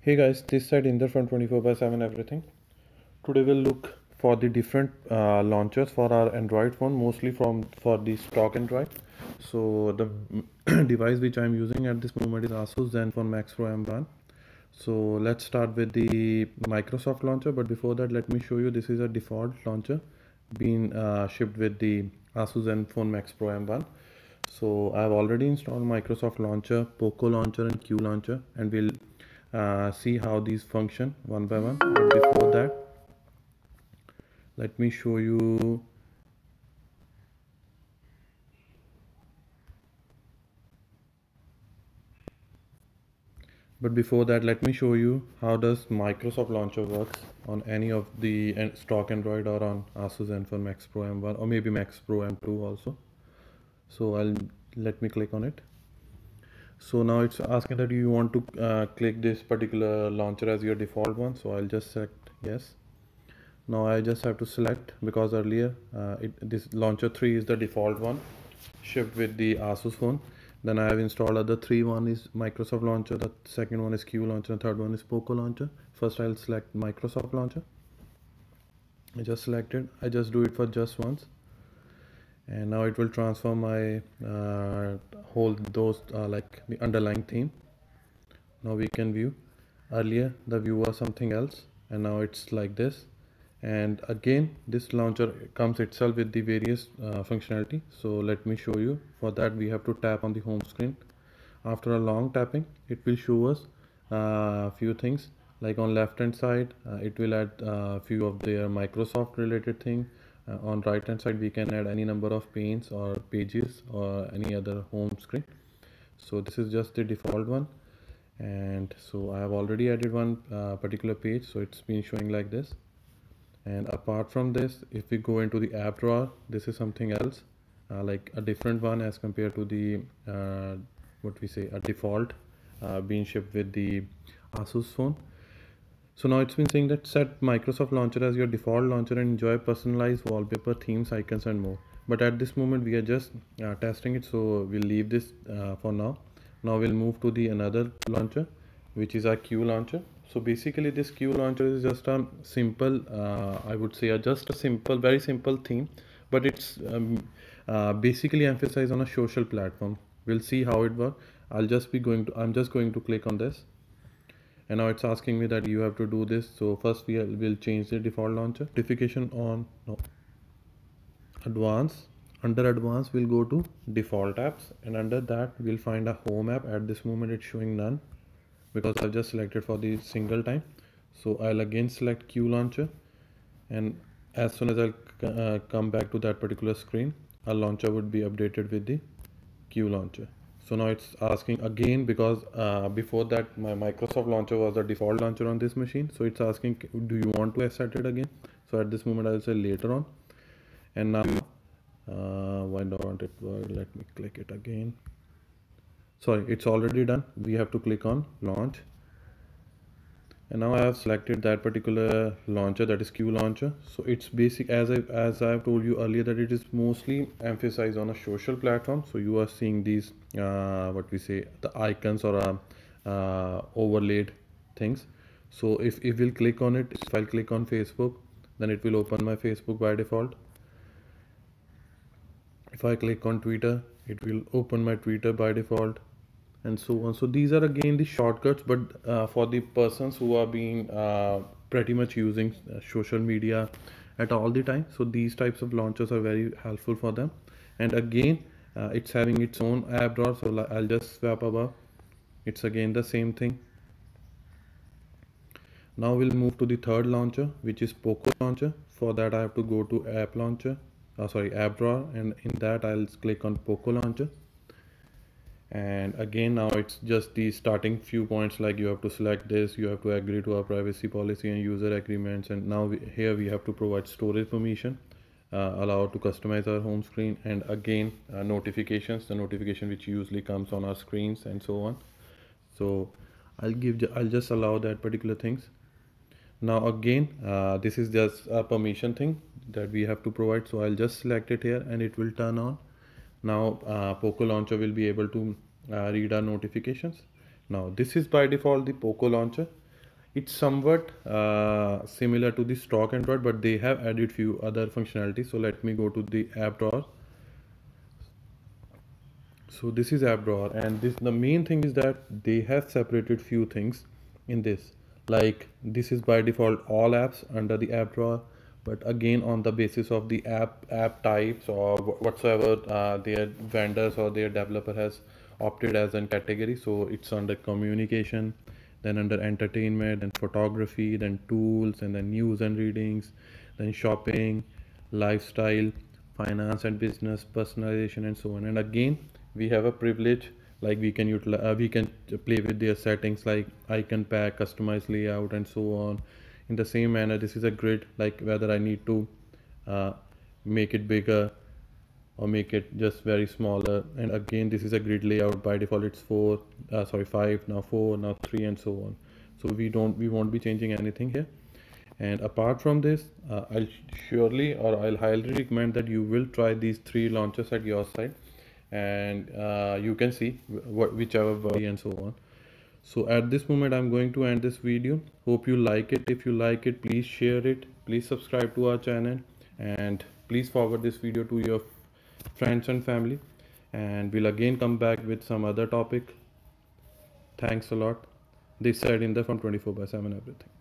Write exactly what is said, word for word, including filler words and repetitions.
Hey guys, this side Inder from twenty-four by seven everything. Today we'll look for the different uh, launchers for our Android phone, mostly from for the stock Android. So the device which I'm using at this moment is Asus Zenfone Max Pro M one. So let's start with the Microsoft launcher, but before that let me show you this is a default launcher being uh, shipped with the Asus Zenfone Max Pro M one. So I've already installed Microsoft launcher, POCO launcher and Q launcher, and we'll Uh, see how these function one by one. But before that, let me show you but before that let me show you how does Microsoft launcher works on any of the stock Android or on Asus Zenfone Max Pro M one or maybe Max Pro M two also. So I'll let me click on it. So now it's asking that you want to uh, click this particular launcher as your default one. So I'll just select yes. Now I just have to select, because earlier uh, it, this launcher three is the default one shipped with the Asus phone. Then I have installed other three. One is Microsoft launcher, the second one is Q launcher, the third one is POCO launcher. First I'll select Microsoft launcher. I just selected. I just do it for just once. And now it will transfer my uh, whole those uh, like the underlying theme. Now we can view. Earlier the view was something else, and now it's like this. And again this launcher comes itself with the various uh, functionality. So let me show you. For that we have to tap on the home screen. After a long tapping it will show us a uh, few things, like on left hand side uh, it will add a uh, few of their Microsoft related thing. Uh, on right hand side we can add any number of panes or pages or any other home screen. So this is just the default one, and so I have already added one uh, particular page, so it's been showing like this. And apart from this, if we go into the app drawer, this is something else, uh, like a different one as compared to the uh, what we say a default uh, being shipped with the Asus phone. So now it's been saying that set Microsoft launcher as your default launcher and enjoy personalized wallpaper, themes, icons and more. But at this moment we are just uh, testing it, so we'll leave this uh, for now. Now we'll move to the another launcher, which is our Q launcher. So basically this Q launcher is just a simple, uh, I would say a just a simple, very simple theme. But it's um, uh, basically emphasized on a social platform. We'll see how it works. I'll just be going to, I'm just going to click on this. And now it's asking me that you have to do this. So first we will change the default launcher. Notification on, no. Advanced. Under advanced we'll go to default apps, and under that we'll find a home app. At this moment it's showing none because I've just selected for the single time. So I'll again select Q launcher, and as soon as I'll uh, come back to that particular screen, our launcher would be updated with the Q launcher. So now it's asking again, because uh, before that my Microsoft launcher was the default launcher on this machine. So it's asking, do you want to set it again? So at this moment I'll say later on. And now uh, why don't it work? Let me click it again. Sorry, it's already done. We have to click on launch. And now I have selected that particular launcher, that is Q launcher. So it's basic, as I as I have told you earlier, that it is mostly emphasized on a social platform. So you are seeing these uh, what we say the icons or uh, uh, overlaid things. So if if we'll click on it, if I'll click on Facebook, then it will open my Facebook by default. If I click on Twitter, it will open my Twitter by default. And so on. So these are again the shortcuts, but uh, for the persons who are being uh, pretty much using uh, social media at all the time. So these types of launchers are very helpful for them. And again uh, it's having its own app drawer. So I'll just swap above. It's again the same thing. Now we'll move to the third launcher, which is POCO launcher. For that I have to go to app launcher, oh, sorry app drawer, and in that I'll click on POCO launcher. And again now it's just the starting few points, like you have to select this, you have to agree to our privacy policy and user agreements, and now we, here we have to provide storage permission, uh, allow to customize our home screen, and again uh, notifications, the notification which usually comes on our screens and so on. So I'll give I'll just allow that particular things. Now again uh, this is just a permission thing that we have to provide. So I'll just select it here and it will turn on. Now uh, POCO Launcher will be able to uh, read our notifications. Now this is by default the POCO Launcher. It's somewhat uh, similar to the stock Android, but they have added few other functionalities. So let me go to the app drawer. So this is app drawer, and this the main thing is that they have separated few things in this. Like this is by default all apps under the app drawer, but again on the basis of the app app types or whatsoever uh, their vendors or their developer has opted as a category. So it's under communication, then under entertainment, then photography, then tools, and then news and readings, then shopping, lifestyle, finance and business, personalization, and so on. And again we have a privilege, like we can utilize uh, we can play with their settings like icon pack, customize layout, and so on. In the same manner, this is a grid, like whether I need to uh, make it bigger or make it just very smaller. And again, this is a grid layout. By default it's four uh, sorry five, now four, now three, and so on. So we don't we won't be changing anything here. And apart from this, uh, I'll surely or I'll highly recommend that you will try these three launchers at your site, and uh, you can see what whichever body and so on. So at this moment I'm going to end this video. Hope you like it. If you like it, please share it, please subscribe to our channel, and please forward this video to your friends and family, and we'll again come back with some other topic. Thanks a lot. This side in the from twenty-four by seven everything.